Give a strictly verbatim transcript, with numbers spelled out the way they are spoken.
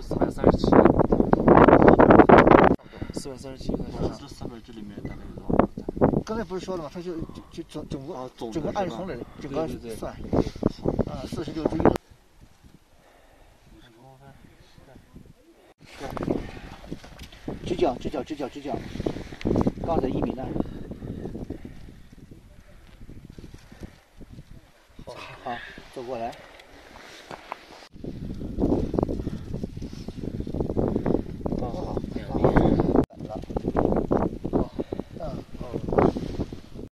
后四百三十七，四百三十七。这四百这里面大概有多少？刚才不是说了吗？它就就整整个整个按丛林整个算，啊，四十六只。 直角，直角，直角，直角，刚才一米呢。好，好，走过来。